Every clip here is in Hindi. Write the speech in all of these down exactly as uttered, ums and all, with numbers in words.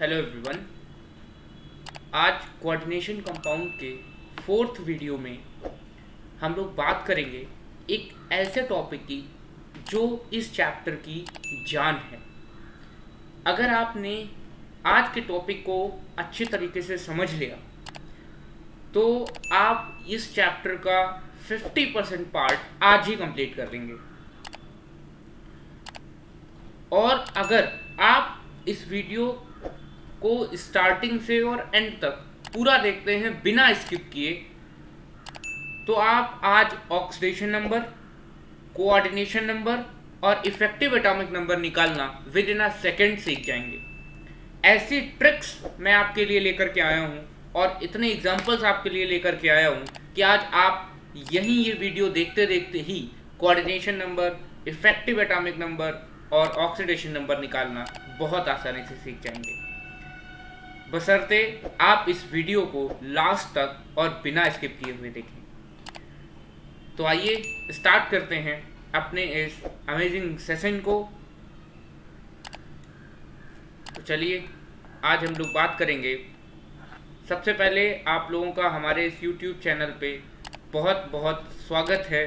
हेलो एवरीवन, आज कोऑर्डिनेशन कंपाउंड के फोर्थ वीडियो में हम लोग बात करेंगे एक ऐसे टॉपिक की जो इस चैप्टर की जान है। अगर आपने आज के टॉपिक को अच्छे तरीके से समझ लिया तो आप इस चैप्टर का पचास परसेंट पार्ट आज ही कंप्लीट कर देंगे। और अगर आप इस वीडियो को स्टार्टिंग से और एंड तक पूरा देखते हैं बिना स्किप किए तो आप आज ऑक्सीडेशन नंबर, कोऑर्डिनेशन नंबर और इफेक्टिव एटॉमिक नंबर निकालना विद इन अ सेकेंड सीख जाएंगे। ऐसी ट्रिक्स मैं आपके लिए लेकर के आया हूँ और इतने एग्जांपल्स आपके लिए लेकर के आया हूँ कि आज आप यहीं ये वीडियो देखते देखते ही coordination number, effective atomic number और ऑक्सीडेशन नंबर निकालना बहुत आसानी से सीख जाएंगे, बशर्ते आप इस वीडियो को लास्ट तक और बिना स्किप किए हुए देखें। तो आइए स्टार्ट करते हैं अपने इस अमेजिंग सेशन को। तो चलिए आज हम लोग बात करेंगे। सबसे पहले आप लोगों का हमारे इस यूट्यूब चैनल पे बहुत बहुत स्वागत है।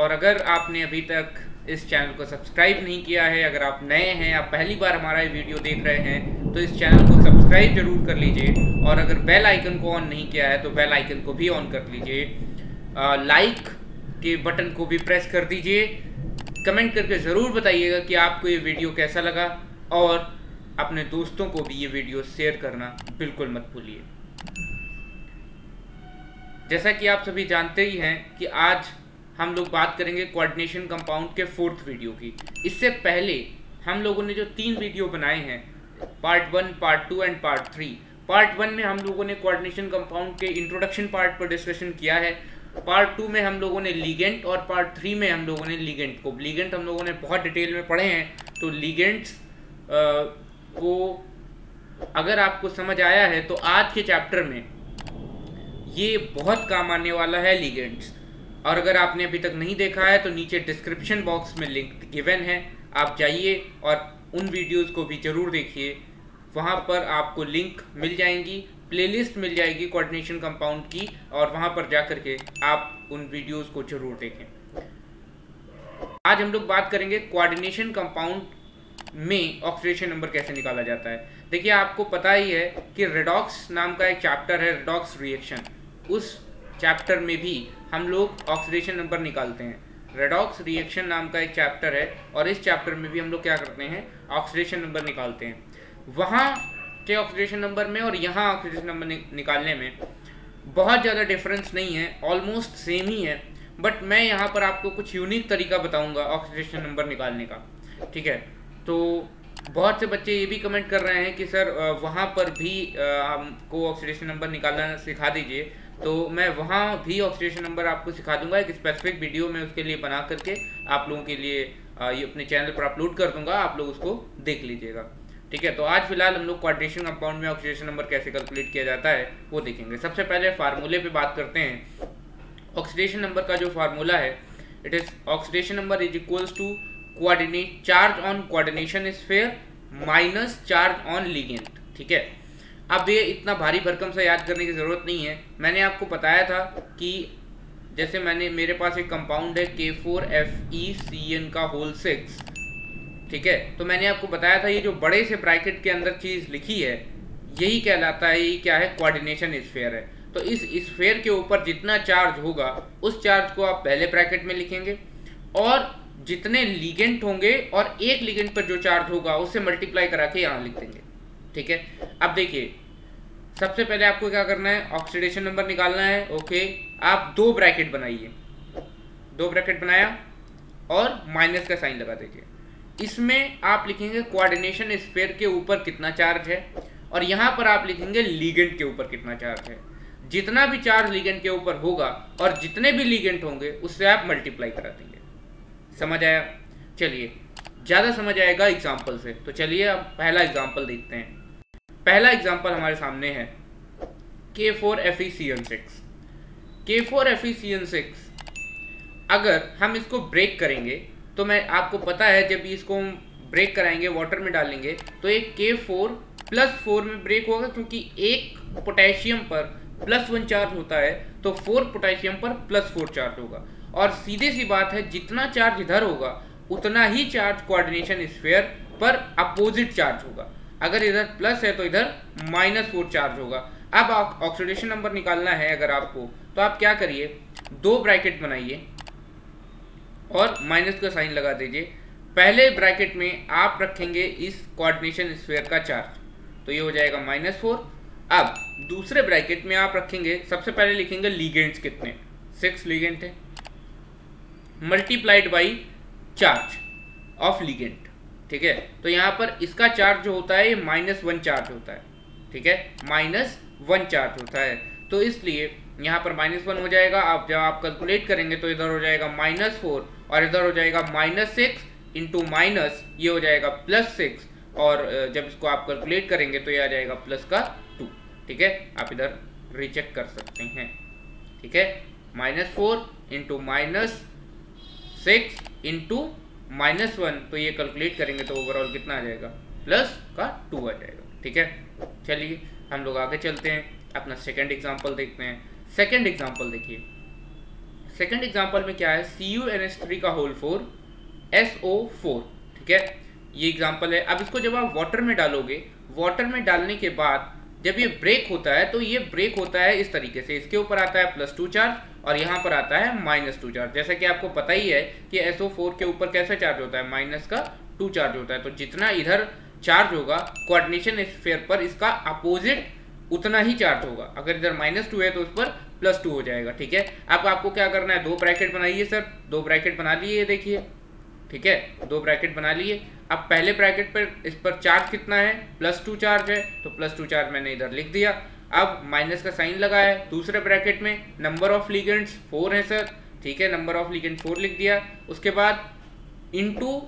और अगर आपने अभी तक इस चैनल को सब्सक्राइब नहीं किया है, अगर आप नए हैं, आप पहली बार हमारा ये वीडियो देख रहे हैं, तो इस चैनल को सब्सक्राइब जरूर कर लीजिए। और अगर बेल आइकन को ऑन नहीं किया है तो बेल आइकन को भी ऑन कर लीजिए। लाइक के बटन को भी प्रेस कर दीजिए। कमेंट करके ज़रूर बताइएगा कि आपको ये वीडियो कैसा लगा और अपने दोस्तों को भी ये वीडियो शेयर करना बिल्कुल मत भूलिए। जैसा कि आप सभी जानते ही हैं कि आज हम लोग बात करेंगे कोऑर्डिनेशन कंपाउंड के फोर्थ वीडियो की। इससे पहले हम लोगों ने जो तीन वीडियो बनाए हैं, part one, part two and part three. Part one में हम लोगों ने कोऑर्डिनेशन कंपाउंड के इंट्रोडक्शन पार्ट पर डिस्कशन किया है। पार्ट टू में हम लोगों ने लिगेंट और पार्ट थ्री में हम लोगों ने लिगेंट को लिगेंट हम लोगों ने बहुत डिटेल में पढ़े हैं। तो लिगेंट्स को अगर आपको समझ आया है तो आज के चैप्टर में ये बहुत काम आने वाला है, लिगेंट्स। और अगर आपने अभी तक नहीं देखा है तो नीचे डिस्क्रिप्शन बॉक्स में लिंक गिवन है, आप जाइए और उन वीडियोज़ को भी ज़रूर देखिए। वहाँ पर आपको लिंक मिल जाएंगी, प्लेलिस्ट मिल जाएगी कोऑर्डिनेशन कंपाउंड की, और वहाँ पर जा करके आप उन वीडियोस को जरूर देखें। आज हम लोग बात करेंगे कोऑर्डिनेशन कंपाउंड में ऑक्सीडेशन नंबर कैसे निकाला जाता है। देखिए, आपको पता ही है कि रेडॉक्स नाम का एक चैप्टर है, रेडॉक्स रिएक्शन। उस चैप्टर में भी हम लोग ऑक्सीडेशन नंबर निकालते हैं। रेडॉक्स रिएक्शन नाम का एक चैप्टर है और इस चैप्टर में भी हम लोग क्या करते हैं, ऑक्सीडेशन नंबर निकालते हैं। वहाँ के ऑक्सीडेशन नंबर में और यहाँ ऑक्सीडेशन नंबर नि निकालने में बहुत ज़्यादा डिफरेंस नहीं है, ऑलमोस्ट सेम ही है। बट मैं यहाँ पर आपको कुछ यूनिक तरीका बताऊँगा ऑक्सीडेशन नंबर निकालने का, ठीक है। तो बहुत से बच्चे ये भी कमेंट कर रहे हैं कि सर वहाँ पर भी हमको ऑक्सीडेशन नंबर निकालना सिखा दीजिए। तो मैं वहाँ भी ऑक्सीडेशन नंबर आपको सिखा दूंगा, एक स्पेसिफिक वीडियो में उसके लिए बना करके आप लोगों के लिए ये अपने चैनल पर अपलोड कर दूँगा, आप लोग उसको देख लीजिएगा, ठीक है। तो आज फिलहाल हम लोग कोऑर्डिनेशन कंपाउंड में ऑक्सीडेशन नंबर कैसे कैलकुलेट किया जाता है वो देखेंगे। सबसे पहले फार्मूले पे बात करते हैं। ऑक्सीडेशन नंबर का जो फार्मूला है, it is oxidation number is equals to coordinate charge on coordination sphere minus charge on ligand, ठीक है। अब ये इतना भारी भरकम से याद करने की ज़रूरत नहीं है। मैंने आपको बताया था कि जैसे मैंने मेरे पास एक कंपाउंड है K four F E C N का होल सिक्स, ठीक है। तो मैंने आपको बताया था ये जो बड़े से ब्रैकेट के अंदर चीज़ लिखी है यही कहलाता है, यही क्या है, कोऑर्डिनेशन स्फीयर है। तो इस स्फीयर के ऊपर जितना चार्ज होगा उस चार्ज को आप पहले ब्रैकेट में लिखेंगे और जितने लिगेंट होंगे और एक लिगेंट पर जो चार्ज होगा उससे मल्टीप्लाई करा के यहाँ लिख देंगे, ठीक है। अब देखिए, सबसे पहले आपको क्या करना है, ऑक्सीडेशन नंबर निकालना है, ओके। आप दो ब्रैकेट बनाइए, दो ब्रैकेट बनाया और माइनस का साइन लगा दीजिए। इसमें आप लिखेंगे कोऑर्डिनेशन स्फीयर के ऊपर कितना चार्ज है और यहाँ पर आप लिखेंगे लिगेंट के ऊपर कितना चार्ज है। जितना भी चार्ज लिगेंट के ऊपर होगा और जितने भी लिगेंट होंगे उससे आप मल्टीप्लाई करा देंगे। समझ आया? चलिए, ज़्यादा समझ आएगा एग्जाम्पल से। तो चलिए अब पहला एग्जाम्पल देखते हैं। पहला एग्जाम्पल हमारे सामने है K four F E C N six. K four F E C N six अगर हम इसको ब्रेक करेंगे तो मैं आपको पता है जब इसको हम ब्रेक कराएंगे, वाटर में डालेंगे, तो एक के फोर प्लस फोर में ब्रेक होगा क्योंकि एक पोटेशियम पर प्लस वन चार्ज होता है, तो फोर पोटेशियम पर प्लस फोर चार्ज होगा। और सीधे सी बात है, जितना चार्ज इधर होगा उतना ही चार्ज कोऑर्डिनेशन स्फीयर पर अपोजिट चार्ज होगा। अगर इधर प्लस है तो इधर माइनस फोर चार्ज होगा। अब आप ऑक्सीडेशन नंबर निकालना है अगर आपको, तो आप क्या करिए, दो ब्रैकेट बनाइए और माइनस का साइन लगा दीजिए। पहले ब्रैकेट में आप रखेंगे इस कोऑर्डिनेशन स्फीयर का चार्ज, तो ये हो जाएगा माइनस फोर। अब दूसरे ब्रैकेट में आप रखेंगे, सबसे पहले लिखेंगे लीगेंट्स कितने, सिक्स लीगेंट है, multiplied by charge of ligand, ठीक है। तो यहाँ पर इसका चार्ज जो होता है ये माइनस वन चार्ज होता है, ठीक है, माइनस वन चार्ज होता है। तो इसलिए यहाँ पर माइनस वन हो जाएगा। आप जब आप कैलकुलेट करेंगे तो इधर हो जाएगा माइनस फोर और इधर हो जाएगा माइनस सिक्स इंटू माइनस, ये हो जाएगा प्लस सिक्स, और जब इसको आप कैलकुलेट करेंगे तो ये आ जाएगा प्लस का टू, ठीक है। आप इधर रिचेक कर सकते हैं, ठीक है, minus four into minus six into minus one, तो ये कैलकुलेट करेंगे तो ओवरऑल कितना आ जाएगा, प्लस का टू आ जाएगा, ठीक है। चलिए हम लोग आगे चलते हैं, अपना सेकेंड एग्जाम्पल देखते हैं। सेकेंड एग्जाम्पल देखिए, सेकेंड एग्जाम्पल में क्या है, C U N S three का whole four S O four, ठीक है, ये एग्जाम्पल है। अब इसको जब आप वाटर में डालोगे, वाटर में डालने के बाद जब ये ब्रेक होता है तो ये ब्रेक होता है इस तरीके से, इसके ऊपर आता है प्लस टू चार्ज और यहाँ पर आता है माइनस टू चार्ज। जैसा कि आपको पता ही है कि एस ओ फोर के ऊपर कैसा चार्ज होता है, माइनस का टू चार्ज होता है। तो जितना इधर चार्ज होगा कोऑर्डिनेशन स्फीयर पर इसका अपोजिट उतना ही चार्ज होगा। अगर इधर माइनस टू है तो उस पर प्लस टू हो जाएगा, ठीक है। अब आपको क्या करना है, दो ब्रैकेट बनाइए सर, दो ब्रैकेट बना लिए, देखिए, ठीक है, दो ब्रैकेट बना लिए। अब पहले ब्रैकेट पर इस पर चार्ज कितना है, प्लस टू चार्ज है, तो प्लस टू चार्ज मैंने इधर लिख दिया। अब माइनस का साइन लगाया है। दूसरे ब्रैकेट में नंबर ऑफ लिगेंड्स फोर है सर, ठीक है, नंबर ऑफ लिगेंड फोर लिख दिया। उसके बाद इनटू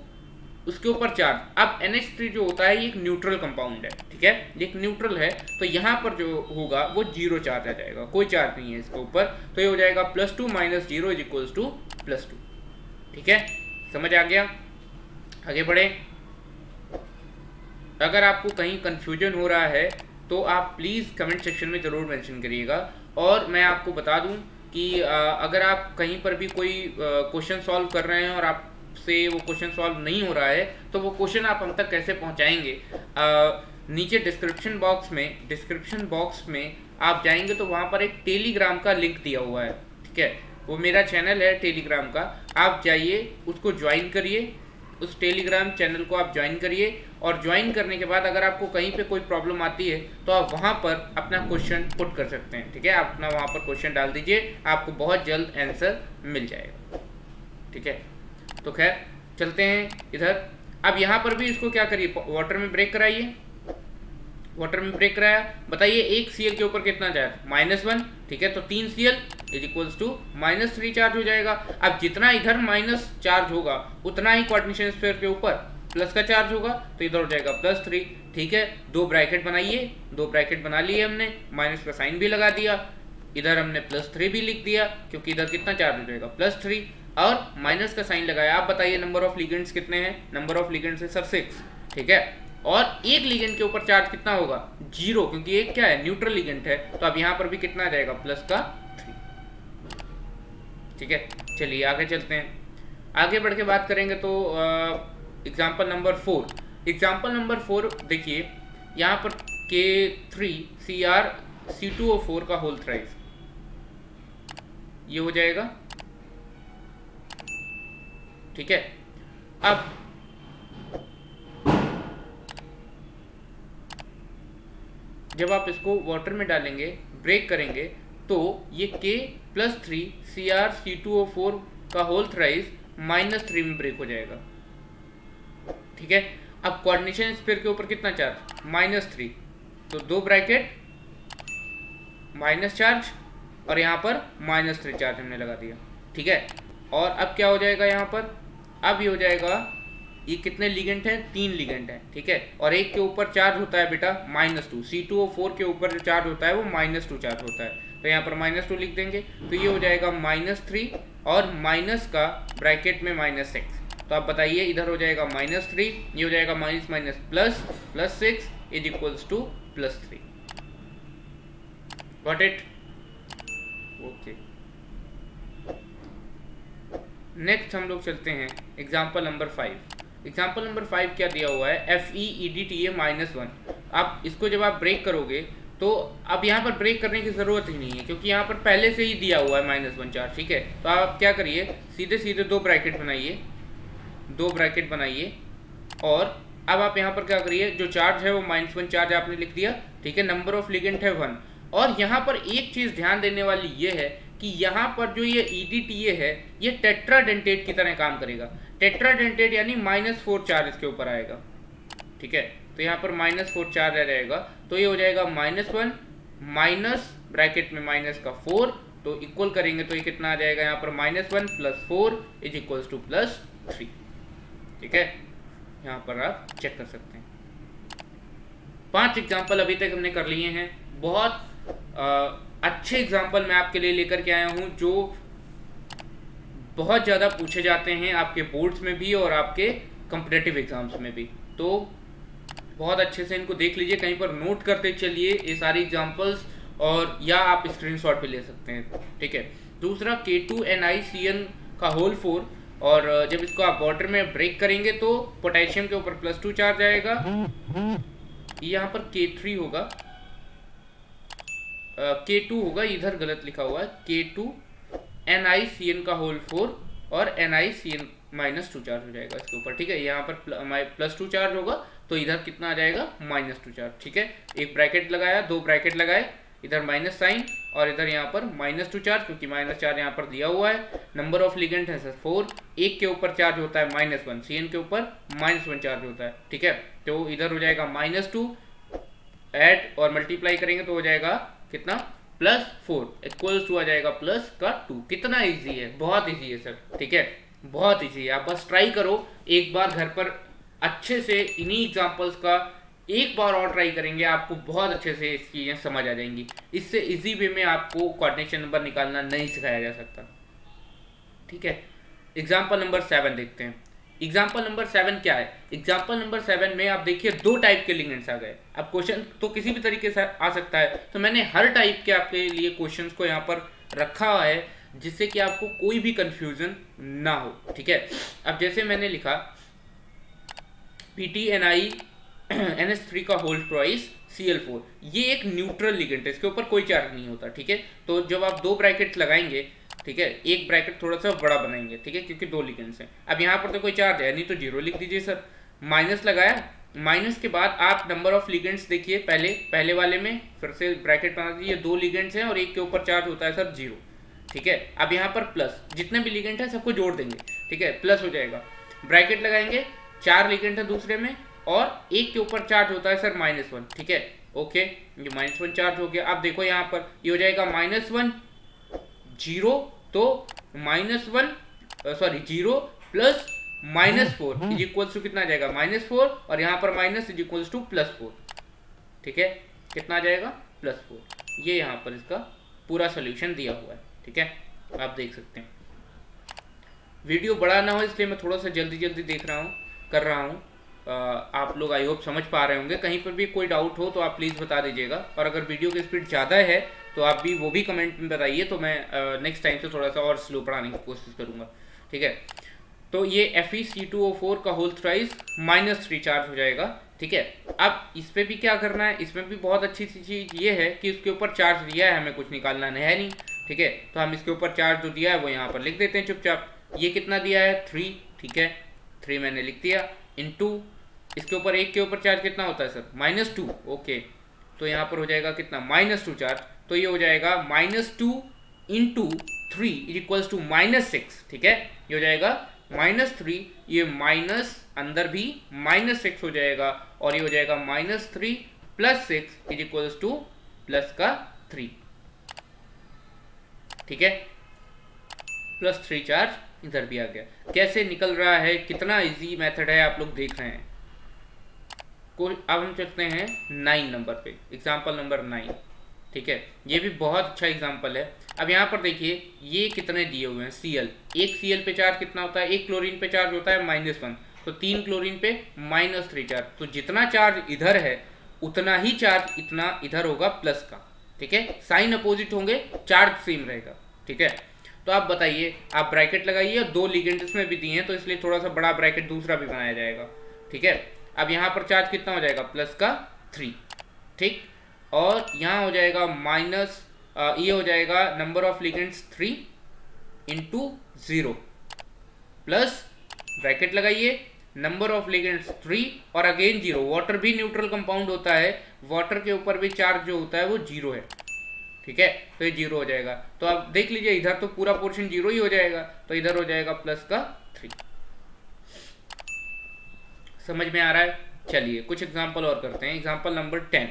उसके ऊपर चार्ज। अब एन एच थ्री जो होता है ये एक न्यूट्रल कंपाउंड है, ठीक है, ये एक न्यूट्रल है, तो यहाँ पर जो होगा वो जीरो चार्ज आ जाएगा, कोई चार्ज नहीं है इसके ऊपर। तो ये हो जाएगा plus two minus zero is equals to plus two, ठीक है, समझ आ गया। आगे बढ़े। अगर आपको कहीं कन्फ्यूजन हो रहा है तो आप प्लीज़ कमेंट सेक्शन में ज़रूर मेंशन करिएगा। और मैं आपको बता दूं कि अगर आप कहीं पर भी कोई क्वेश्चन सॉल्व कर रहे हैं और आपसे वो क्वेश्चन सॉल्व नहीं हो रहा है तो वो क्वेश्चन आप हम तक कैसे पहुंचाएंगे, नीचे डिस्क्रिप्शन बॉक्स में डिस्क्रिप्शन बॉक्स में आप जाएंगे तो वहाँ पर एक टेलीग्राम का लिंक दिया हुआ है, ठीक है, वो मेरा चैनल है टेलीग्राम का, आप जाइए उसको ज्वाइन करिए, उस टेलीग्राम चैनल को आप ज्वाइन करिए। और ज्वाइन करने के बाद अगर आपको कहीं पे कोई प्रॉब्लम आती है तो आप वहाँ पर अपना क्वेश्चन पुट कर सकते हैं, ठीक है, आप अपना वहाँ पर क्वेश्चन डाल दीजिए, आपको बहुत जल्द आंसर मिल जाएगा, ठीक है। तो खैर चलते हैं इधर। अब यहाँ पर भी इसको क्या करिए, वाटर में ब्रेक कराइए, वाटर में ब्रेक कराया, बताइए एक सी एल के ऊपर कितना चार्ज, माइनस वन, ठीक है, तो तीन C L is equals to minus three charge हो जाएगा। अब जितना इधर माइनस चार्ज होगा उतना ही कोऑर्डिनेशन स्फीयर के ऊपर प्लस का चार्ज होगा, तो इधर हो जाएगा प्लस थ्री, ठीक है। दो ब्रैकेट बनाइए, दो ब्रैकेट बना लिए हमने, माइनस का साइन भी लगा दिया, इधर हमने प्लस थ्री भी लिख दिया क्योंकि इधर कितना चार्ज हो जाएगा, प्लस थ्री, और माइनस का साइन लगाया। आप बताइए नंबर ऑफ लिगेंड्स कितने हैं, नंबर ऑफ लिगेंड्स है सर सिक्स, ठीक है, और एक लिगेंड के ऊपर चार्ज कितना होगा, जीरो, क्योंकि एक क्या है, न्यूट्रल लिगेंड है। तो अब यहाँ पर भी कितना आ जाएगा, प्लस का थ्री, ठीक है। चलिए आगे चलते हैं। आगे बढ़ के बात करेंगे तो example number four, example number four देखिए, यहाँ पर K three C R C two O four का होल थ्राइस, ये हो जाएगा, ठीक है। अब जब आप इसको वाटर में डालेंगे, ब्रेक करेंगे, तो ये K plus three C R C two O four का होल थ्राइस माइनस थ्री में ब्रेक हो जाएगा, ठीक है। अब कोऑर्डिनेशन स्फीयर के ऊपर कितना चार्ज, माइनस थ्री, तो दो ब्रैकेट माइनस चार्ज और यहाँ पर माइनस थ्री चार्ज हमने लगा दिया, ठीक है। और अब क्या हो जाएगा यहाँ पर, अब ये हो जाएगा, ये कितने लिगेंट हैं, तीन लिगेंट हैं, ठीक है, और एक के ऊपर चार्ज होता है बेटा minus two, C two O four के ऊपर जो चार्ज होता है वो माइनस टू चार्ज होता है, तो यहाँ पर माइनस टू लिख देंगे, तो ये हो जाएगा माइनस थ्री और माइनस का ब्रैकेट में माइनस सिक्स। तो आप बताइए इधर हो जाएगा माइनस थ्री, ये हो जाएगा minus minus plus plus six, is equals to plus three. Got it? Okay. Next हम लोग चलते हैं example number five. Example number five क्या दिया हुआ है, F E E D T A minus one. आप इसको जब आप ब्रेक करोगे तो अब यहाँ पर ब्रेक करने की ज़रूरत ही नहीं है क्योंकि यहाँ पर पहले से ही दिया हुआ है माइनस वन चार्ज। ठीक है, तो आप क्या करिए, सीधे सीधे दो ब्रैकेट बनाइए, दो ब्रैकेट बनाइए और अब आप यहाँ पर क्या करिए, जो चार्ज है वो माइनस वन चार्ज आपने लिख दिया। ठीक है, नंबर ऑफ लिगेंड है वन। और यहाँ पर एक चीज़ ध्यान देने वाली ये है कि यहाँ पर जो ये ई डी टी ए है ये टेट्राडेंटेट की तरह काम करेगा। टेट्राडेंटेट यानी माइनस फोर चार्ज इसके ऊपर आएगा। ठीक है, तो यहाँ पर माइनस फोर चार्ज रहेगा तो ये हो जाएगा माइनस वन माइनस ब्रैकेट में माइनस का फोर, तो इक्वल करेंगे तो ये कितना आ जाएगा यहाँ पर minus one plus four is equals to plus three. ठीक है, यहाँ पर आप चेक कर सकते हैं। पांच एग्जाम्पल अभी तक हमने कर लिए हैं। बहुत आ, अच्छे एग्जाम्पल मैं आपके लिए लेकर के आया हूँ जो बहुत ज़्यादा पूछे जाते हैं आपके बोर्ड्स में भी और आपके कॉम्पिटिटिव एग्ज़ाम्स में भी। तो बहुत अच्छे से इनको देख लीजिए, कहीं पर नोट करते चलिए ये सारी एग्जाम्पल्स, और या आप स्क्रीनशॉट भी ले सकते हैं। ठीक है, दूसरा K two N I C N का होल फोर, और जब इसको आप वाटर में ब्रेक करेंगे तो पोटेशियम के ऊपर प्लस टू चार्ज आएगा, यहाँ पर के थ्री होगा, के टू होगा, इधर गलत लिखा हुआ है, K two N I C N का होल फोर और N I C N minus two charge हो जाएगा इसके ऊपर। ठीक है, यहाँ पर प्लस टू चार्ज होगा तो इधर कितना आ जाएगा माइनस टू चार्ज। ठीक है, एक ब्रैकेट लगाया, दो ब्रैकेट लगाए, इधर माइनस साइन और इधर यहाँ पर माइनस टू चार्ज क्योंकि माइनस चार्ज यहाँ पर दिया हुआ है। नंबर ऑफ लिगेंड है सर फोर, एक के ऊपर चार्ज होता है माइनस वन, सी एन के ऊपर माइनस वन चार्ज होता है। ठीक है, तो इधर हो जाएगा माइनस टू, ऐड और मल्टीप्लाई करेंगे तो हो जाएगा कितना प्लस फोर इक्वल्स टू आ जाएगा प्लस का टू। कितना इजी है, बहुत इजी है सर। ठीक है, बहुत इजी है, आप बस ट्राई करो एक बार घर पर अच्छे से। इन्हीं एग्जांपल्स का एक बार और ट्राई करेंगे, आपको बहुत अच्छे से इसकी चीज़ें समझ आ जाएंगी। इससे इजी वे में आपको कोऑर्डिनेशन नंबर निकालना नहीं सिखाया जा सकता। ठीक है, एग्जाम्पल नंबर सेवन देखते हैं। एग्जाम्पल नंबर सेवन क्या है, एग्जाम्पल नंबर सेवन में आप देखिए दो टाइप के लिगेंड्स आ गए। अब क्वेश्चन तो किसी भी तरीके से आ सकता है, तो मैंने हर टाइप के आपके लिए क्वेश्चंस को यहाँ पर रखा है जिससे कि आपको कोई भी कंफ्यूजन ना हो। ठीक है, अब जैसे मैंने लिखा P T N I N S three का whole twice C L four, ये एक न्यूट्रल लिगेंड है, इसके ऊपर कोई चार्ज नहीं होता। ठीक है, तो जब आप दो ब्रैकेट लगाएंगे, ठीक है, एक ब्रैकेट थोड़ा सा बड़ा बनाएंगे, ठीक है, क्योंकि दो लिगेंड्स हैं। अब यहाँ पर तो कोई चार्ज है नहीं तो जीरो लिख दीजिए सर। माइनस लगाया, माइनस के बाद आप नंबर ऑफ लिगेंड्स देखिए, पहले पहले वाले में फिर से ब्रैकेट बना दीजिए, दो लिगेंड्स हैं और एक के ऊपर चार्ज होता है सर जीरो। ठीक है, अब यहाँ पर प्लस जितने भी लिगेंड हैं सबको जोड़ देंगे। ठीक है, प्लस हो जाएगा, ब्रैकेट लगाएंगे, चार लिगेंड है दूसरे में और एक के ऊपर चार्ज होता है सर माइनस वन। ठीक है, ओके, ये माइनस वन चार्ज हो गया। अब देखो यहाँ पर ये हो जाएगा माइनस वन जीरो, तो minus one sorry zero plus minus four is equals to कितना आ जाएगा माइनस फोर, और यहाँ पर minus is equals to plus four. ठीक है, कितना आ जाएगा प्लस फोर। ये यहाँ पर इसका पूरा सोल्यूशन दिया हुआ है। ठीक है, आप देख सकते हैं। वीडियो बड़ा ना हो इसलिए मैं थोड़ा सा जल्दी जल्दी देख रहा हूँ कर रहा हूँ। आप लोग आई होप समझ पा रहे होंगे। कहीं पर भी कोई डाउट हो तो आप प्लीज़ बता दीजिएगा, और अगर वीडियो की स्पीड ज़्यादा है तो आप भी वो भी कमेंट में बताइए, तो मैं नेक्स्ट टाइम से थोड़ा सा और स्लो पढ़ाने की कोशिश करूँगा। ठीक है, तो ये F E C two O four का whole thrice minus three charge हो जाएगा। ठीक है, अब इस पर भी क्या करना है, इसमें भी बहुत अच्छी सी चीज़ ये है कि इसके ऊपर चार्ज दिया है, हमें कुछ निकालना है नहीं। ठीक है, तो हम इसके ऊपर चार्ज जो दिया है वो यहाँ पर लिख देते हैं चुपचाप। ये कितना दिया है थ्री, ठीक है, थ्री मैंने लिख दिया इनटू इसके ऊपर एक के ऊपर चार्ज कितना होता है सर माइनस टू। ओके, तो यहाँ पर हो जाएगा कितना माइनस टू चार्ज, तो ये हो जाएगा minus two into three is equals to minus six. ठीक है, ये हो जाएगा माइनस थ्री, ये माइनस अंदर भी माइनस सिक्स हो जाएगा, और ये हो जाएगा minus three plus six is equals to plus का थ्री। ठीक है, प्लस थ्री चार्ज इधर भी आ गया। कैसे निकल रहा है, कितना इजी मेथड है, आप लोग देख रहे हैं। कोई अब हम चलते हैं नाइन नंबर पे, एग्जांपल नंबर नाइन। ठीक है, ये भी बहुत अच्छा एग्जांपल है। अब यहाँ पर देखिए ये कितने दिए हुए हैं सी एल, एक सी एल पे चार्ज कितना होता है, एक क्लोरीन पे चार्ज होता है माइनस वन, तो तीन क्लोरीन पे माइनस थ्री चार्ज, तो जितना चार्ज इधर है उतना ही चार्ज इतना इधर होगा प्लस का, ठीक है। साइन अपोजिट होंगे, चार्ज सेम रहेगा, ठीक है। तो आप बताइए, आप ब्रैकेट लगाइए और दो लिगेंड्स में भी दिए हैं तो इसलिए थोड़ा सा बड़ा ब्रैकेट दूसरा भी बनाया जाएगा, ठीक है। अब यहाँ पर चार्ज कितना हो जाएगा, प्लस का थ्री, ठीक। और यहाँ हो जाएगा माइनस, ये हो जाएगा number of ligands three into zero plus bracket लगाइए नंबर ऑफ लिगेंड्स थ्री और अगेन जीरो। वाटर भी न्यूट्रल कंपाउंड होता है, वाटर के ऊपर भी चार्ज जो होता है वो जीरो है, ठीक है। तो ये जीरो हो जाएगा। तो आप देख लीजिए इधर तो पूरा पोर्शन जीरो ही हो जाएगा, तो इधर हो जाएगा प्लस का थ्री। समझ में आ रहा है? चलिए कुछ एग्जाम्पल और करते हैं। एग्जाम्पल नंबर टेन,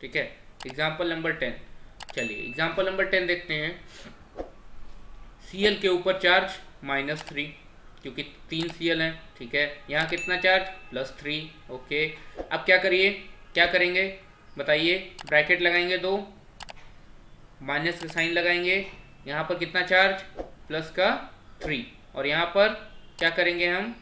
ठीक है, एग्जाम्पल नंबर टेन। चलिए एग्जाम्पल नंबर टेन देखते हैं। सी एल के ऊपर चार्ज माइनस थ्री, क्योंकि तीन सी एल हैं, ठीक है। यहाँ कितना चार्ज, प्लस थ्री, ओके। अब क्या करिए, क्या करेंगे बताइए, ब्रैकेट लगाएंगे दो, माइनस का साइन लगाएंगे, यहाँ पर कितना चार्ज, प्लस का थ्री, और यहाँ पर क्या करेंगे हम,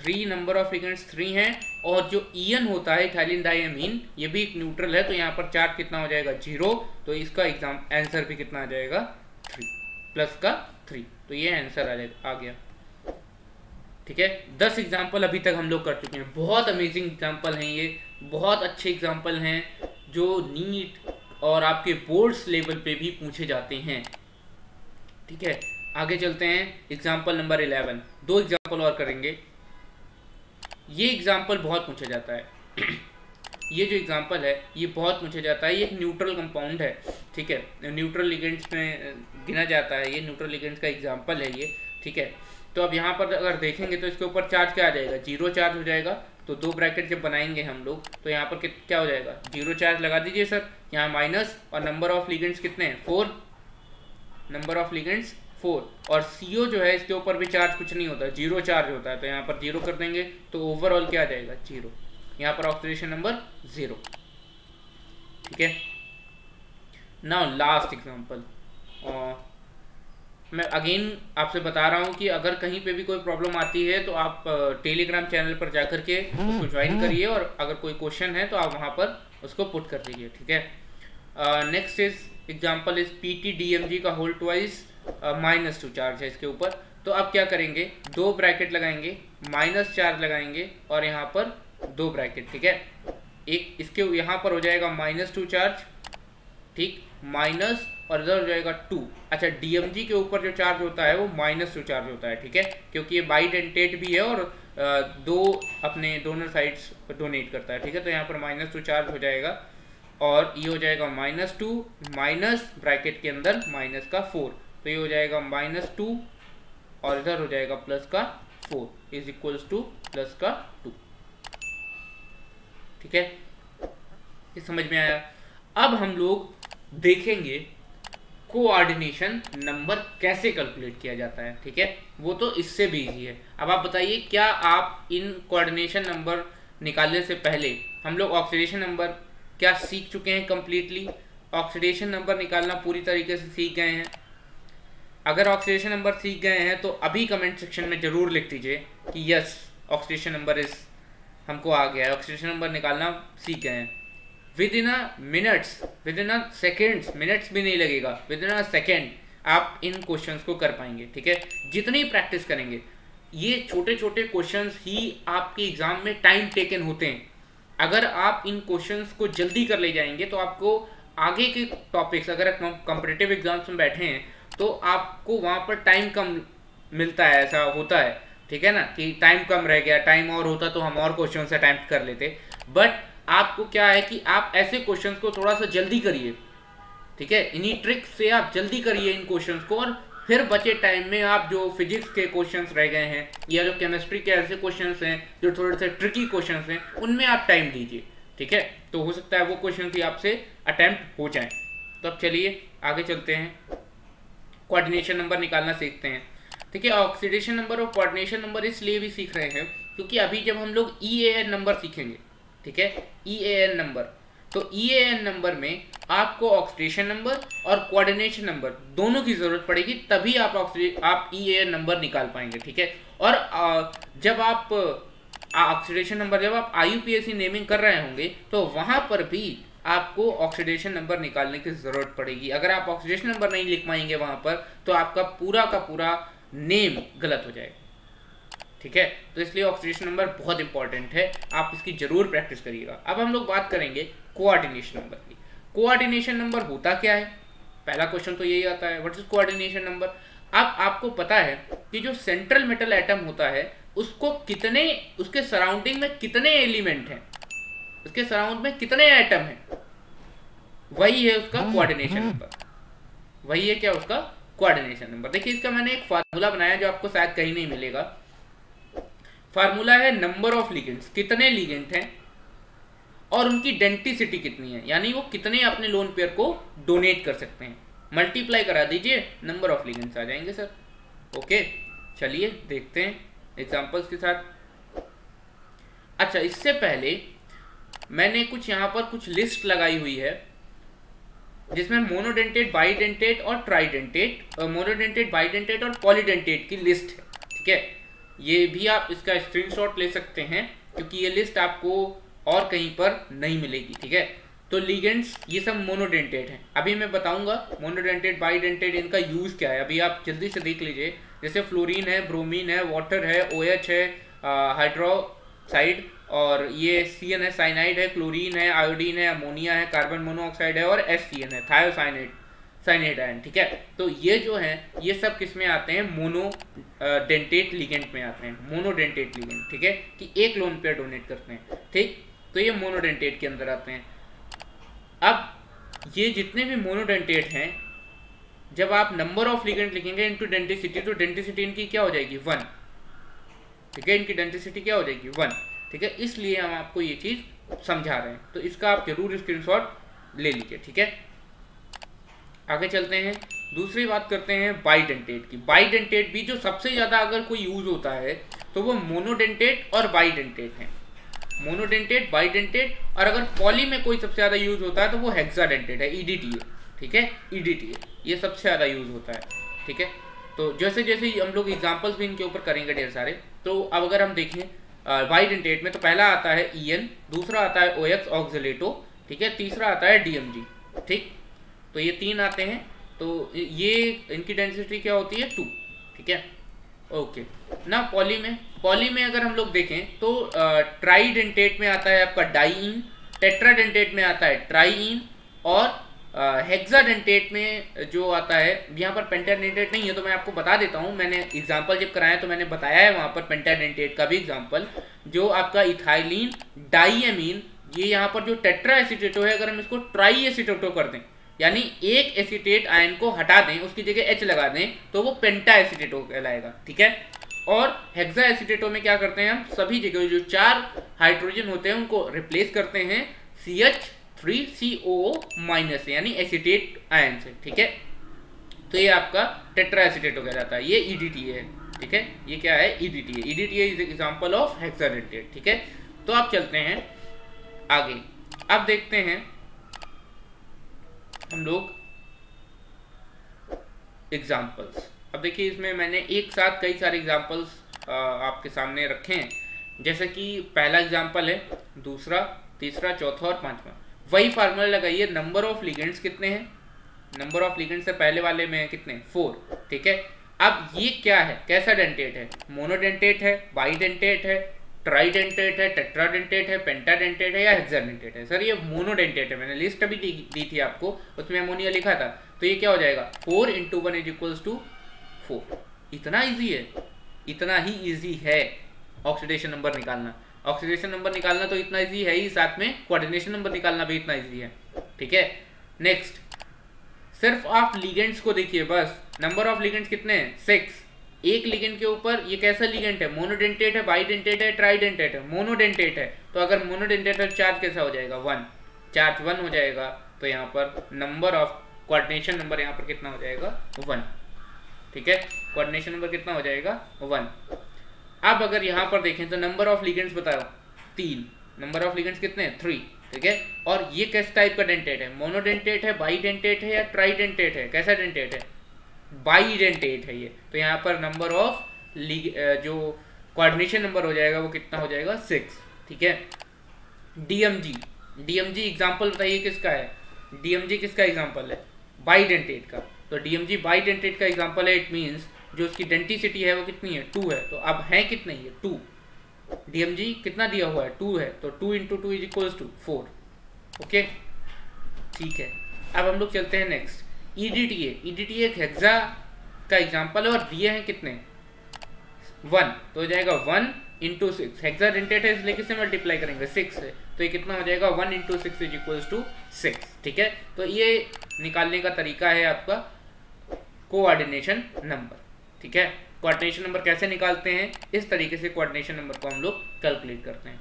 three number of ligands three हैं और जो ई एन होता है इथाइलिन डायमीन, ये भी एक न्यूट्रल है, तो यहाँ पर चार्ज कितना हो जाएगा, जीरो। तो इसका एग्जाम आंसर भी कितना आ जाएगा, थ्री प्लस का थ्री। तो ये आंसर आ जाएगा, आ गया, ठीक है। दस एग्जाम्पल अभी तक हम लोग कर चुके हैं। बहुत अमेजिंग एग्जाम्पल हैं ये, बहुत अच्छे एग्जाम्पल हैं जो नीट और आपके बोर्ड्स लेवल पे भी पूछे जाते हैं, ठीक है। आगे चलते हैं एग्जाम्पल नंबर इलेवन। दो एग्जाम्पल और करेंगे। ये एग्जाम्पल बहुत पूछा जाता है, ये जो एग्जाम्पल है ये बहुत पूछा जाता है। ये एक न्यूट्रल कंपाउंड है, ठीक है, न्यूट्रल लिगेंड्स में गिना जाता है, ये न्यूट्रल लिगेंड्स का एग्जाम्पल है ये, ठीक है। तो अब यहाँ पर अगर देखेंगे तो इसके ऊपर चार्ज क्या आ जाएगा, जीरो चार्ज हो जाएगा। तो दो ब्रैकेट जब बनाएंगे हम लोग तो यहाँ पर क्या हो जाएगा, जीरो चार्ज लगा दीजिए सर, यहाँ माइनस, और नंबर ऑफ लिगेंड्स कितने हैं, four, number of ligands four. और सी ओ जो है इसके ऊपर भी चार्ज कुछ नहीं होता, जीरो चार्ज होता है, तो यहाँ पर जीरो कर देंगे, तो ओवरऑल क्या आ जाएगा, जीरो। यहाँ पर ऑक्सीडेशन नंबर जीरो, ठीक है। Now last example. मैं अगेन आपसे बता रहा हूँ कि अगर कहीं पे भी कोई प्रॉब्लम आती है तो आप टेलीग्राम चैनल पर जाकर के उसको ज्वाइन करिए, और अगर कोई क्वेश्चन है तो आप वहाँ पर उसको पुट कर दीजिए, ठीक है। Next is example is P T D M G का whole twice, minus two charge है इसके ऊपर। तो आप क्या करेंगे, दो ब्रैकेट लगाएंगे, माइनस चार्ज लगाएंगे, और यहाँ पर दो ब्रैकेट, ठीक है। एक इसके यहाँ पर हो जाएगा माइनस टू चार्ज, ठीक, माइनस, और इधर हो जाएगा टू। अच्छा, डीएमजी के ऊपर जो चार्ज होता है वो माइनस टू चार्ज होता है, ठीक है, क्योंकि ये बाइडेंटेट भी है और दो अपने दोनों साइड्स डोनेट करता है, ठीक है। तो यहाँ पर माइनस टू चार्ज हो जाएगा, और ये हो जाएगा माइनस टू माइनस ब्रैकेट के अंदर माइनस का फोर, तो ये हो जाएगा माइनस टू, और इधर हो जाएगा प्लस का four is equals to plus का टू, ठीक है। ये समझ में आया। अब हम लोग देखेंगे कोऑर्डिनेशन नंबर कैसे कैलकुलेट किया जाता है, ठीक है, वो तो इससे भी इजी है। अब आप बताइए, क्या आप इन कोऑर्डिनेशन नंबर निकालने से पहले, हम लोग ऑक्सीडेशन नंबर क्या सीख चुके हैं कम्प्लीटली, ऑक्सीडेशन नंबर निकालना पूरी तरीके से सीख गए हैं? अगर ऑक्सीडेशन नंबर सीख गए हैं तो अभी कमेंट सेक्शन में ज़रूर लिख दीजिए कि यस ऑक्सीडेशन नंबर इस हमको आ गया है, ऑक्सीडेशन नंबर निकालना सीख गए हैं। Within a minutes, within a seconds, minutes भी नहीं लगेगा, विद इन अ सेकेंड आप इन क्वेश्चंस को कर पाएंगे, ठीक है। जितनी प्रैक्टिस करेंगे, ये छोटे छोटे क्वेश्चंस ही आपके एग्जाम में टाइम टेकन होते हैं। अगर आप इन क्वेश्चंस को जल्दी कर ले जाएंगे तो आपको आगे के टॉपिक्स, अगर आप कॉम्पिटिटिव एग्जाम्स में बैठे हैं तो आपको वहाँ पर टाइम कम मिलता है, ऐसा होता है, ठीक है ना, कि टाइम कम रह गया, टाइम और होता तो हम और क्वेश्चन अटैम्प्ट कर लेते। बट आपको क्या है कि आप ऐसे क्वेश्चंस को थोड़ा सा जल्दी करिए, ठीक है, इन्हीं ट्रिक्स से आप जल्दी करिए इन क्वेश्चंस को, और फिर बचे टाइम में आप जो फिजिक्स के क्वेश्चंस रह गए हैं या जो केमिस्ट्री के ऐसे क्वेश्चंस हैं जो थोड़े से ट्रिकी क्वेश्चंस हैं, उनमें आप टाइम दीजिए, ठीक है। तो हो सकता है वो क्वेश्चन भी आपसे अटैम्प्ट हो जाए। तो अब चलिए आगे चलते हैं, कोऑर्डिनेशन नंबर निकालना सीखते हैं, ठीक है। ऑक्सीडेशन नंबर और कोऑर्डिनेशन नंबर इसलिए भी सीख रहे हैं क्योंकि अभी जब हम लोग ई ए एन नंबर सीखेंगे, ठीक है, ई ए एन नंबर, तो ई ए एन नंबर में आपको ऑक्सीडेशन नंबर और कोऑर्डिनेशन नंबर दोनों की ज़रूरत पड़ेगी, तभी आप ऑक्सीडेशन आप ई ए एन नंबर निकाल पाएंगे, ठीक है। और जब आप ऑक्सीडेशन नंबर जब आप I U P A C naming कर रहे होंगे तो वहां पर भी आपको ऑक्सीडेशन नंबर निकालने की जरूरत पड़ेगी। अगर आप ऑक्सीडेशन नंबर नहीं लिख पाएंगे वहां पर तो आपका पूरा का पूरा नेम गलत हो जाएगा, ठीक है। तो इसलिए ऑक्सीडेशन नंबर बहुत इंपॉर्टेंट है, आप इसकी जरूर प्रैक्टिस करिएगा। अब हम लोग बात करेंगे कोऑर्डिनेशन नंबर की। कोऑर्डिनेशन नंबर होता क्या है? पहला क्वेश्चन तो यही आता है, व्हाट इज कोऑर्डिनेशन नंबर। अब आपको पता है कि जो सेंट्रल मेटल एटम होता है उसको कितने, उसके सराउंडिंग में कितने एलिमेंट हैं, उसके सराउंड में कितने एटम हैं, वही है उसका कोऑर्डिनेशन नंबर। वही है क्या उसका कोऑर्डिनेशन नंबर। देखिए इसका मैंने एक फार्मूला बनाया जो आपको शायद कहीं नहीं मिलेगा। फार्मूला है नंबर ऑफ लिगेंड्स, कितने लिगेंड हैं और उनकी डेंसिटी कितनी है, यानी वो कितने अपने लोन पेयर को डोनेट कर सकते हैं। मल्टीप्लाई करा दीजिए, नंबर ऑफ लिगेंड्स आ जाएंगे सर। ओके चलिए देखते हैं एग्जांपल्स के साथ। अच्छा, इससे पहले मैंने कुछ यहाँ पर कुछ लिस्ट लगाई हुई है जिसमें मोनोडेंटेट, बाइडेंटेट और ट्राइडेंटेट, मोनोडेंटेट, बाइडेंटेट और पॉलीडेंटेट की लिस्ट है, ठीक है। ये भी आप इसका स्क्रीनशॉट ले सकते हैं क्योंकि ये लिस्ट आपको और कहीं पर नहीं मिलेगी, ठीक है। तो लिगेंड्स ये सब मोनोडेंटेट हैं, अभी मैं बताऊंगा मोनोडेंटेट, बाइडेंटेट इनका यूज़ क्या है, अभी आप जल्दी से देख लीजिए। जैसे फ्लोरीन है, ब्रोमीन है, वाटर है, ओ एच है, हाइड्रोक्साइड, और ये सी एन है, साइनाइड है, क्लोरीन है, आयोडीन है, अमोनिया है, कार्बन मोनोऑक्साइड है और एस सी एन है, थायोसाइनेट साइनेट आयन, ठीक है। तो ये जो है ये सब किस में आते हैं, मोनोडेंटेट लिगेंड में आते हैं, मोनोडेंटेट लिगेंड, ठीक है, कि एक लोन पेयर डोनेट करते हैं, ठीक। तो ये मोनोडेंटेट के अंदर आते हैं। अब ये जितने भी मोनोडेंटेट हैं, जब आप नंबर ऑफ लिगेंड लिखेंगे इनटू डेंसिटी, तो डेंसिटी इनकी क्या हो जाएगी, वन, ठीक है। इनकी डेंसिटी क्या हो जाएगी, वन, ठीक है। इसलिए हम आपको ये चीज़ समझा रहे हैं, तो इसका आप जरूर स्क्रीनशॉट ले लीजिए, ठीक है। आगे चलते हैं, दूसरी बात करते हैं बाइडेंटेट की। बाइडेंटेट भी जो सबसे ज़्यादा अगर कोई यूज़ होता है तो वो मोनोडेंटेट और बाइडेंटेट हैं, मोनोडेंटेट, बाइडेंटेट, और अगर पॉली में कोई सबसे ज़्यादा यूज़ होता है तो वो हेक्साडेंटेट है, ई डी टी ए, ठीक है, ई डी टी ए ये सबसे ज़्यादा यूज़ होता है, ठीक है। तो जैसे जैसे हम लोग एग्जाम्पल्स भी इनके ऊपर करेंगे ढेर सारे। तो अब अगर हम देखें बाइडेंटेट में तो पहला आता है ई एन, दूसरा आता है ओ एक्स ऑक्सलेटो, ठीक है, तीसरा आता है डी एम जी, ठीक। तो ये तीन आते हैं, तो ये इनकी डेंसिटी क्या होती है, टू, ठीक है, ओके ना। पॉली में, पॉली में अगर हम लोग देखें तो ट्राइडेंटेट में आता है आपका डाईन, टेट्राडेंटेट में आता है ट्राईन, और हेक्साडेंटेट में जो आता है, यहाँ पर पेंटाडेंटेट नहीं है तो मैं आपको बता देता हूँ, मैंने एग्जांपल जब कराया तो मैंने बताया है वहाँ पर पेंटाडेंटेट का भी एग्जांपल, जो आपका इथाइलिन, डाइएमीन, ये यहाँ पर जो टेट्रा एसीटेटो है, अगर हम इसको ट्राई एसीटेटो कर दें, यानी एक एसीटेट आयन को हटा दें, उसकी जगह एच लगा दें, तो वो पेंटा एसीटेटो कहलाएगा, ठीक है। और हेक्सा एसीटेटो में क्या करते हैं, हम सभी जगह जो चार हाइड्रोजन होते हैं उनको रिप्लेस करते हैं C H three C O minus, यानी एसीटेट आयन से, ठीक है। तो ये आपका टेट्रा एसीटेटो कहलाता है, ये ई डी टी ए है, ठीक है। ये क्या है, E D T A, E D T A is example of hexadentate, ठीक है। तो आप चलते हैं आगे, अब देखते हैं हम लोग एग्जाम्पल्स। अब देखिए इसमें मैंने एक साथ कई सारे एग्जाम्पल्स आपके सामने रखे हैं, जैसे कि पहला एग्जाम्पल है, दूसरा, तीसरा, चौथा और पांचवा। वही फार्मूला लगाइए, नंबर ऑफ लिगेंड्स कितने हैं, नंबर ऑफ लिगेंड्स से पहले वाले में कितने, फोर, ठीक है। अब ये क्या है, कैसा डेंटेट है, मोनोडेंटेट है, बाइडेंटेट है, ट्राइडेंटेट है, टेट्राडेंटेट है, पेंटाडेंटेट है या हेक्साडेंटेट है। सर ये मोनोडेंटेट है, मैंने लिस्ट अभी दी, दी थी आपको, उसमें अमोनिया लिखा था। तो ये क्या हो जाएगा, four into one is equals to four. इतना ईजी है, इतना ही ईजी है ऑक्सीडेशन नंबर निकालना। ऑक्सीडेशन नंबर निकालना तो इतना ईजी है ही, साथ में कोऑर्डिनेशन नंबर निकालना भी इतना ईजी है, ठीक है। नेक्स्ट, सिर्फ आप लिगेंड्स को देखिए, बस नंबर ऑफ लिगेंड्स कितने हैं, सिक्स। एक लिगेंड के ऊपर ये कैसा लिगेंड है, मोनोडेंटेट है, बाइडेंटेट है, ट्राइडेंटेट है, मोनोडेंटेट है, तो अगर मोनोडेंटेट है चार्ज कैसा हो जाएगा, वन, चार्ज वन हो जाएगा, तो यहाँ पर नंबर ऑफ कोऑर्डिनेशन नंबर यहाँ पर कितना हो जाएगा, वन, ठीक है, कोऑर्डिनेशन नंबर कितना हो जाएगा, वन। अब अगर यहाँ पर देखें तो नंबर ऑफ लिगेंड्स बताओ, तीन, नंबर ऑफ लिगेंड्स कितने, थ्री, ठीक है। और ये किस टाइप का डेंटेट है, मोनोडेंटेट है, बाइडेंटेट है या ट्राइडेंटेट है, कैसा डेंटेट है, बाइडेंटेट है ये, तो यहाँ पर नंबर ऑफ जो कोऑर्डिनेशन नंबर हो जाएगा वो कितना हो जाएगा सिक्स। ठीक है, डीएमजी, डीएमजी एग्जांपल बताइए किसका है, डीएमजी किसका एग्जांपल है बाइडेंटेट का। तो डीएमजी बाइडेंटेट का एग्जांपल है, इट मींस जो उसकी डेंटिसिटी है वो कितनी है टू है। तो अब है कितनी है टू, डीएमजी कितना दिया हुआ है टू है, तो two into two is equals to four. Okay ठीक है, अब हम लोग चलते हैं नेक्स्ट ईडीटीए। ईडीटीए एक हेक्सा का एग्जांपल है और दिए हैं कितने वन, तो हो जाएगा वन इंटू सिक्स, हेक्साडेंटेट है इसलिए किससे मल्टीप्लाई करेंगे सिक्स है, तो ये कितना हो जाएगा one into six is equals to six. ठीक है, तो ये निकालने का तरीका है आपका कोऑर्डिनेशन नंबर। ठीक है, कोऑर्डिनेशन नंबर कैसे निकालते हैं, इस तरीके से कोऑर्डिनेशन नंबर को हम लोग कैलकुलेट करते हैं।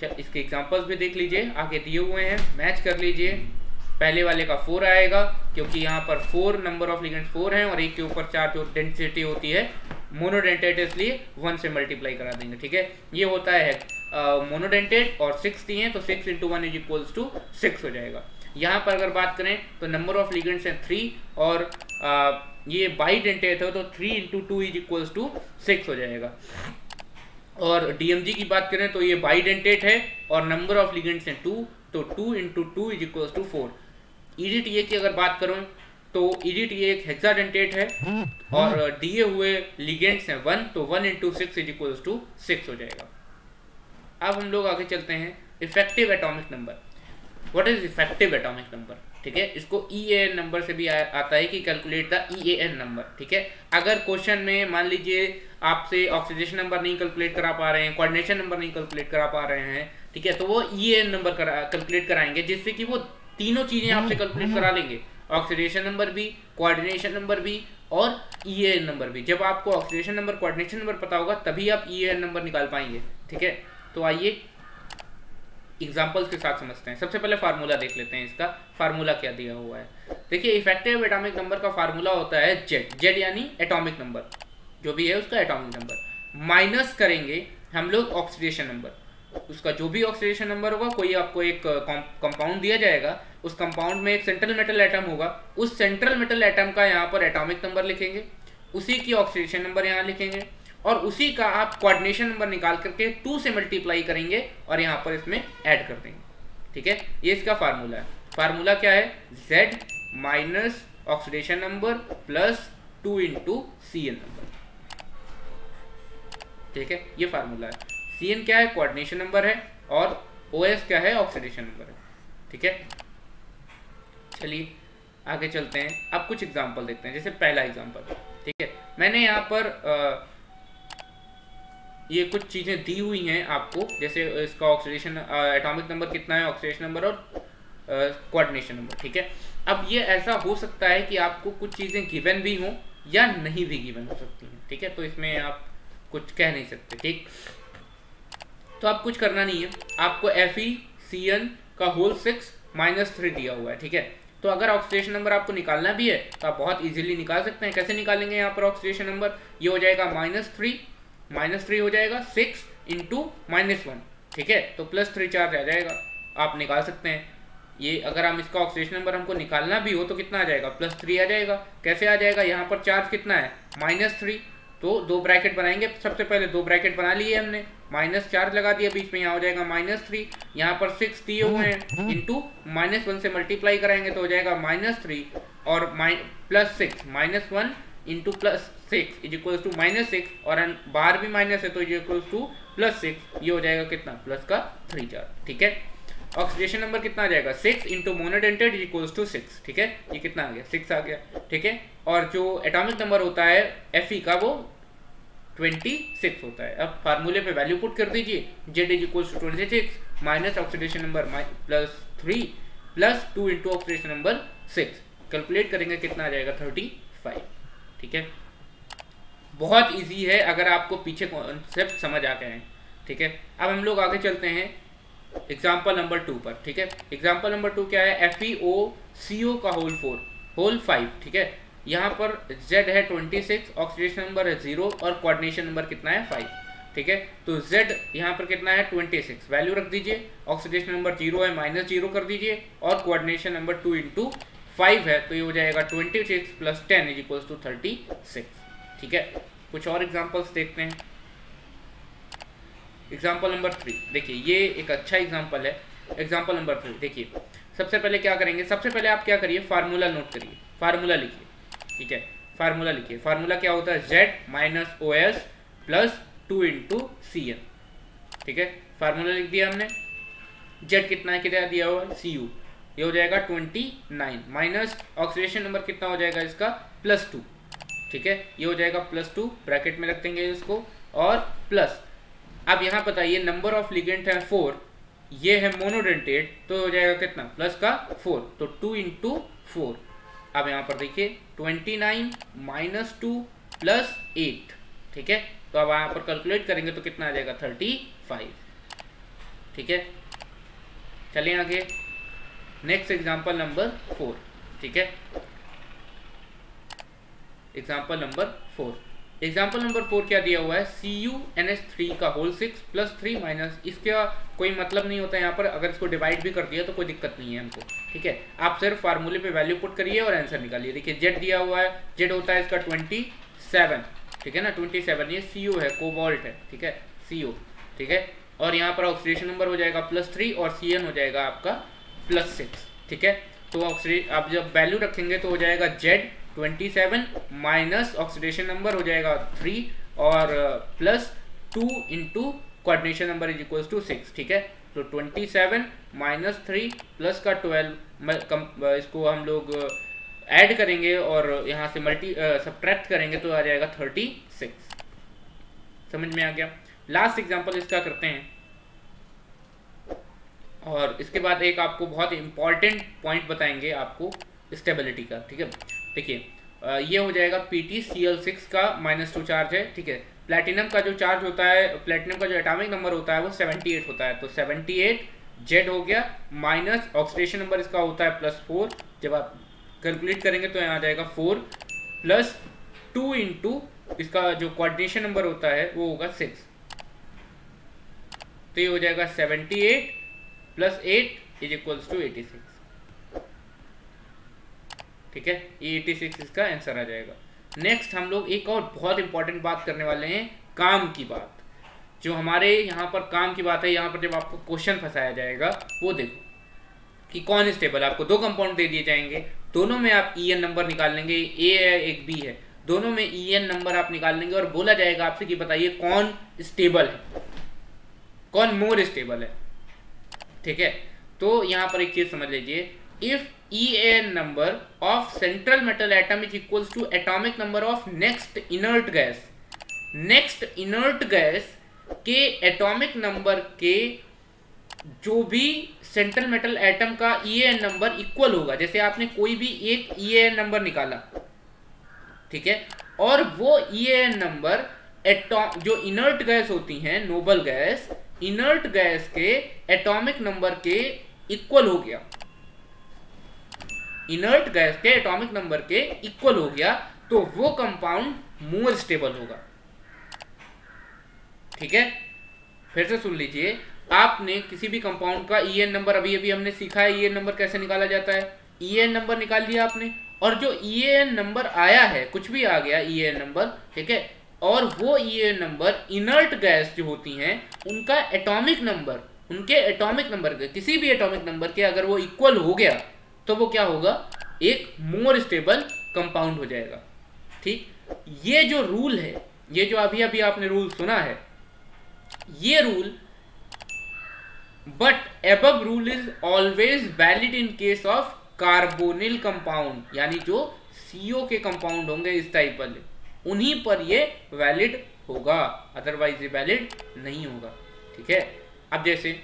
चल इसके एग्जांपल्स भी देख लीजिए, आगे दिए हुए हैं मैच कर लीजिए। पहले वाले का फोर आएगा क्योंकि यहाँ पर four number of ligands four हैं और एक के ऊपर चार जो डेंसिटी होती है मोनोडेंटेट इसलिए वन से मल्टीप्लाई करा देंगे। ठीक है, ये होता है मोनोडेंटेट और सिक्स दिए हैं तो six into one is equals to six हो जाएगा। यहाँ पर अगर बात करें तो नंबर ऑफ लिगेंड्स हैं थ्री और आ, ये बाइडेंटेट हो तो three into two is equals to six हो जाएगा। और डीएमजी की बात करें तो ये बाइडेंटेट है और नंबर ऑफ लिगेंड्स हैं टू, तो two into two is equals to four. EDTA की अगर बात करूँ तो ईडीटीए एक हेक्साडेंटेट है और दिए हुए लिगेंड्स हैं वन, तो one into six is equals to six हो जाएगा। अब हम लोग आगे चलते हैं effective atomic number. What is effective atomic number? ठीक है, इसको ई ए एन नंबर से भी आ, आता है कि calculate the E A N number. ठीक है, अगर क्वेश्चन में मान लीजिए आपसे ऑक्सीडेशन नंबर नहीं कैलकुलेट करा पा रहे हैं, कोऑर्डिनेशन नंबर नहीं कैलकुलेट करा पा रहे हैं, ठीक है, तो वो E A N number calculate करा, कराएंगे जिससे कि वो तीनों चीज़ें आपसे कैलकुलेट करा लेंगे, ऑक्सीडेशन नंबर भी, कोऑर्डिनेशन नंबर भी और ई ए एन नंबर भी। जब आपको ऑक्सीडेशन नंबर कोऑर्डिनेशन नंबर पता होगा तभी आप ई ए एन नंबर निकाल पाएंगे। ठीक है, तो आइए एग्जाम्पल्स के साथ समझते हैं। सबसे पहले फार्मूला देख लेते हैं, इसका फार्मूला क्या दिया हुआ है। देखिए, इफेक्टिव एटॉमिक नंबर का फार्मूला होता है जेड, जेड यानी एटॉमिक नंबर जो भी है उसका एटॉमिक नंबर, माइनस करेंगे हम लोग ऑक्सीडेशन नंबर। उसका जो भी ऑक्सीडेशन नंबर होगा, कोई आपको एक कंपाउंड दिया जाएगा, उस कंपाउंड में एक सेंट्रल मेटल एटम होगा, उस सेंट्रल मेटल एटम का यहाँ पर एटॉमिक नंबर लिखेंगे, उसी की ऑक्सीडेशन नंबर यहाँ लिखेंगे और उसी का आप कोऑर्डिनेशन नंबर निकाल करके टू से मल्टीप्लाई करेंगे और यहाँ पर इसमें ऐड कर देंगे। ठीक है, ये इसका फार्मूला है। फार्मूला क्या है, Z minus oxidation number plus two into C N number. ठीक है, ये फार्मूला है। सी एन क्या है, कोऑर्डिनेशन नंबर है और ओ एस क्या है, ऑक्सीडेशन नंबर है। ठीक है, चलिए आगे चलते हैं, अब कुछ एग्जाम्पल देखते हैं। जैसे पहला एग्जाम्पल, ठीक है, मैंने यहाँ पर आ, ये कुछ चीज़ें दी हुई हैं आपको, जैसे इसका ऑक्सीडेशन एटॉमिक नंबर कितना है, ऑक्सीडेशन नंबर और कोऑर्डिनेशन नंबर। ठीक है, अब ये ऐसा हो सकता है कि आपको कुछ चीज़ें गिवन भी हों या नहीं भी गिवन हो सकती हैं। ठीक है, तो इसमें आप कुछ कह नहीं सकते। ठीक, तो आप कुछ करना नहीं है, आपको एफ ई सी एन का होल सिक्स माइनस थ्री दिया हुआ है। ठीक है, तो अगर ऑक्सीडेशन नंबर आपको निकालना भी है तो आप बहुत ईजिली निकाल सकते हैं। कैसे निकालेंगे, यहाँ पर ऑक्सीडेशन नंबर ये हो जाएगा माइनस थ्री, माइनस थ्री हो जाएगा सिक्स इंटू माइनस वन। ठीक है, तो प्लस थ्री चार रह जाएगा, आप निकाल सकते हैं। ये अगर हम इसका ऑक्सीडेशन नंबर हमको निकालना भी हो तो कितना आ जाएगा, प्लस थ्री आ जाएगा। कैसे आ जाएगा, यहाँ पर चार्ज कितना है माइनस थ्री, तो दो ब्रैकेट बनाएंगे, सबसे पहले दो ब्रैकेट बना लिए हमने, माइनस चार्ज लगा दिया बीच में, यहाँ हो जाएगा माइनस थ्री, यहाँ पर सिक्स दिए हुए हैं, इंटू माइनस वन से मल्टीप्लाई कराएंगे तो हो जाएगा माइनस थ्री और plus six, minus one into plus six is equals to minus six और बाहर भी माइनस है तो is equals to plus six, ये हो जाएगा कितना प्लस का थ्री चार। ठीक है, ऑक्सीडेशन नंबर कितना आ जाएगा six into monodentate is equals to six. ठीक है, ये कितना आ गया सिक्स आ गया। ठीक है, और जो एटॉमिक नंबर होता है एफ ई का वो ट्वेंटी सिक्स होता है। अब फार्मूले पे वैल्यू पुट कर दीजिए, Z is equals to twenty six minus oxidation number plus three plus two into oxidation number six, calculate करेंगे कितना आ जाएगा थर्टी फाइव। ठीक है, बहुत इजी है अगर आपको पीछे कॉन्सेप्ट समझ आ गए हैं। ठीक है, अब हम लोग आगे चलते हैं एग्जाम्पल नंबर टू पर। ठीक है, एग्जाम्पल नंबर टू क्या है, एफ ई ओ सी ओ का होल फोर होल फाइव। ठीक है, यहाँ पर Z है ट्वेंटी सिक्स, ऑक्सीडेशन नंबर है जीरो और कोऑर्डिनेशन नंबर कितना है फाइव। ठीक है, तो Z यहाँ पर कितना है ट्वेंटी सिक्स, वैल्यू रख दीजिए, ऑक्सीडेशन नंबर जीरो है माइनस जीरो कर दीजिए और coordination number two into five है, तो ये हो जाएगा twenty six plus ten is equals to thirty six. ठीक है, कुछ और एग्जाम्पल्स देखते हैं। एग्जाम्पल नंबर थ्री, देखिए ये एक अच्छा एग्जाम्पल है। एग्जाम्पल नंबर थ्री देखिए, सबसे पहले क्या करेंगे, सबसे पहले आप क्या करिए, फार्मूला नोट करिए, फार्मूला लिखिए, ठीक है, फार्मूला लिखिए। फार्मूला क्या होता है, Z minus O S plus two into C N, ठीक है। फार्मूला लिख दिया हमने, जेड कितना है, कितना दिया हुआ है, सी यू, ये हो जाएगा twenty nine minus oxidation number कितना हो जाएगा इसका, प्लस टू, ठीक है, ये हो जाएगा प्लस टू, ब्रैकेट में रख देंगे इसको, और प्लस। अब यहाँ बताइए नंबर ऑफ लिगेंट है फोर, ये है मोनोडेंटेड, तो हो जाएगा कितना, प्लस का फोर, तो टू इंटू फोर। अब यहाँ पर देखिए twenty nine minus two plus eight, ठीक है, तो अब यहाँ पर कैलकुलेट करेंगे तो कितना आ जाएगा, थर्टी फाइव, ठीक है। चलिए आगे नेक्स्ट एग्जाम्पल नंबर फोर, ठीक है, example number four. Example number four क्या दिया हुआ है, C U N S three का whole six plus three minus, इसका कोई मतलब नहीं होता यहाँ पर, अगर इसको डिवाइड भी कर दिया तो कोई दिक्कत नहीं है हमको, ठीक है। आप सिर्फ फार्मूले पे वैल्यू पुट करिए और आंसर निकालिए। देखिए जेड दिया हुआ है, जेड होता है इसका ट्वेंटी सेवन, ठीक है ना, ट्वेंटी सेवन, ये सी यू है, कोबाल्ट है, ठीक है, सी यू, ठीक है, और यहाँ पर ऑक्सीडेशन नंबर हो जाएगा प्लस थ्री और सी एन हो जाएगा आपका प्लस सिक्स, ठीक है। तो ऑक्सीडेशन आप जब वैल्यू रखेंगे तो हो जाएगा Z twenty seven minus oxidation number हो जाएगा थ्री और plus two into coordination number is equals to six, ठीक है। तो twenty seven minus three plus का ट्वेल्व, इसको हम लोग ऐड करेंगे और यहाँ से मल्टी सब्ट्रैक्ट करेंगे तो आ जाएगा थर्टी सिक्स। समझ में आ गया। लास्ट एग्जाम्पल इसका करते हैं और इसके बाद एक आपको बहुत इंपॉर्टेंट पॉइंट बताएंगे आपको स्टेबिलिटी का, ठीक है। देखिए ये हो जाएगा P T C L six का माइनस टू चार्ज है, ठीक है। प्लेटिनम का जो चार्ज होता है, प्लेटिनम का जो एटॉमिक नंबर होता है वो सेवेंटी एट होता है, तो सेवेंटी एट जेड हो गया माइनस ऑक्सीडेशन नंबर इसका होता है प्लस फोर, जब आप कैलकुलेट करेंगे तो यहाँ आ जाएगा फोर प्लस टू इंटू इसका जो कोऑर्डिनेशन नंबर होता है वो होगा सिक्स, तो ये हो जाएगा seventy eight plus eight is equals to eighty six, ठीक है, ये छियासी इसका आंसर आ जाएगा। नेक्स्ट हम लोग एक और बहुत इंपॉर्टेंट बात करने वाले हैं, काम की बात। जो हमारे यहाँ पर काम की बात है, यहाँ पर जब आपको क्वेश्चन फंसाया जाएगा वो देखो कि कौन स्टेबल। आपको दो कंपाउंड दे दिए जाएंगे, दोनों में आप ई एन नंबर निकाल लेंगे, ए है एक बी है, दोनों में ई एन नंबर आप निकाल लेंगे और बोला जाएगा आपसे कि बताइए कौन स्टेबल है, कौन मोर स्टेबल है, ठीक है। तो यहाँ पर एक चीज़ समझ लीजिए, if E A N number of central metal atom is equals to atomic number of next inert gas, next inert gas के atomic number के जो भी central metal atom का E A N number equal होगा। जैसे आपने कोई भी एक E A N number निकाला, ठीक है, और वो E A N number atom जो inert gas होती हैं, noble gas, inert gas के atomic number के equal हो गया, इनर्ट गैस के एटॉमिक नंबर के इक्वल हो गया, तो वो कंपाउंड मोर स्टेबल होगा, ठीक है। फिर से सुन लीजिए, आपने किसी भी कंपाउंड का ई एन नंबर, अभी अभी हमने सीखा है ई एन नंबर कैसे निकाला जाता है, ई एन नंबर निकाल लिया आपने, और जो ई एन नंबर आया है, कुछ भी आ गया ई एन नंबर, ठीक है, और वो E N number inert gas जो होती हैं उनका एटॉमिक नंबर, उनके एटॉमिक नंबर के किसी भी एटॉमिक नंबर के अगर वो इक्वल हो गया तो वो क्या होगा, एक मोर स्टेबल कंपाउंड हो जाएगा, ठीक। ये जो रूल है, ये जो अभी अभी आपने रूल सुना है, ये rule but above rule is always valid in case of carbonyl compound, यानी जो सीओ के कंपाउंड होंगे इस टाइप वाले, उन्हीं पर ये वैलिड होगा, अदरवाइज ये वैलिड नहीं होगा, ठीक है। अब जैसे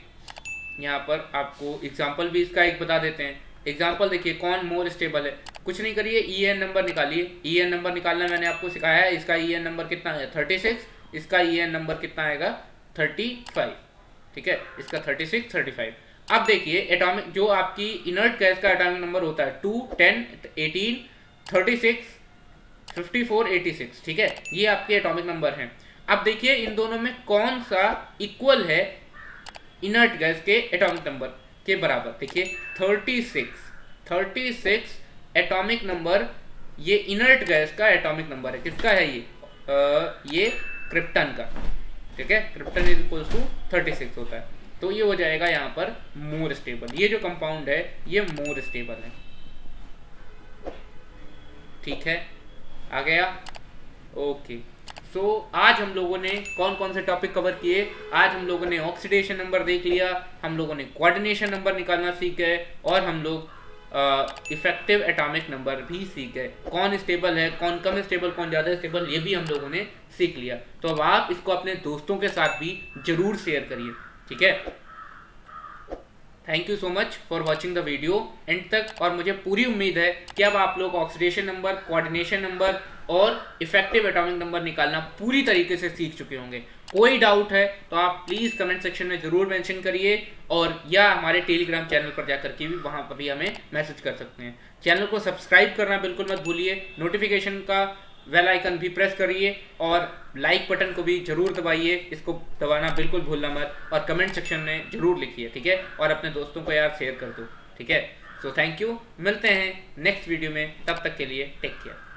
यहाँ पर आपको एग्जाम्पल भी इसका एक बता देते हैं। एग्जाम्पल देखिए, कौन मोर स्टेबल है, कुछ नहीं करिए, ई एन नंबर निकालिए। ई एन नंबर निकालना मैंने आपको सिखाया है, इसका ई एन नंबर कितना आएगा थर्टी सिक्स, इसका ई एन नंबर कितना आएगा थर्टी फाइव, ठीक है, इसका थर्टी सिक्स थर्टी फाइव। अब देखिए एटॉमिक जो आपकी इनर्ट गैस का एटॉमिक नंबर होता है two ten eighteen thirty six fifty four eighty six, ठीक है, ये आपके एटॉमिक नंबर हैं। अब देखिए इन दोनों में कौन सा इक्वल है इनर्ट गैस के एटॉमिक नंबर के बराबर। देखिए thirty six thirty six atomic number, ये इनर्ट गैस का एटॉमिक नंबर है, किसका है ये, आ, ये क्रिप्टन का, ठीक है, krypton is equals to thirty six होता है। तो ये हो जाएगा यहाँ पर मोर स्टेबल, ये जो कंपाउंड है ये मोर स्टेबल है। ठीक है, आ गया। ओके, सो so, आज हम लोगों ने कौन कौन से टॉपिक कवर किए? आज हम लोगों ने ऑक्सीडेशन नंबर देख लिया, हम लोगों ने कोऑर्डिनेशन नंबर निकालना सीख गए और हम लोग इफेक्टिव एटॉमिक नंबर भी सीख गए। कौन स्टेबल है, कौन कम स्टेबल, कौन ज़्यादा स्टेबल, ये भी हम लोगों ने सीख लिया। तो अब आप इसको अपने दोस्तों के साथ भी जरूर शेयर करिए। ठीक है, thank you so much for watching the video end तक। और मुझे पूरी उम्मीद है कि अब आप लोग ऑक्सीडेशन नंबर, कोऑर्डिनेशन नंबर और इफेक्टिव एटॉमिक नंबर निकालना पूरी तरीके से सीख चुके होंगे। कोई डाउट है तो आप प्लीज़ कमेंट सेक्शन में ज़रूर मेंशन करिए, और या हमारे टेलीग्राम चैनल पर जाकर के भी वहाँ पर भी हमें मैसेज कर सकते हैं। चैनल को सब्सक्राइब करना बिल्कुल मत भूलिए, नोटिफिकेशन का बेल आइकन भी प्रेस करिए और लाइक बटन को भी जरूर दबाइए, इसको दबाना बिल्कुल भूलना मत, और कमेंट सेक्शन में जरूर लिखिए। ठीक है, और अपने दोस्तों को यार शेयर कर दो। ठीक है, सो थैंक यू, मिलते हैं नेक्स्ट वीडियो में, तब तक के लिए टेक केयर।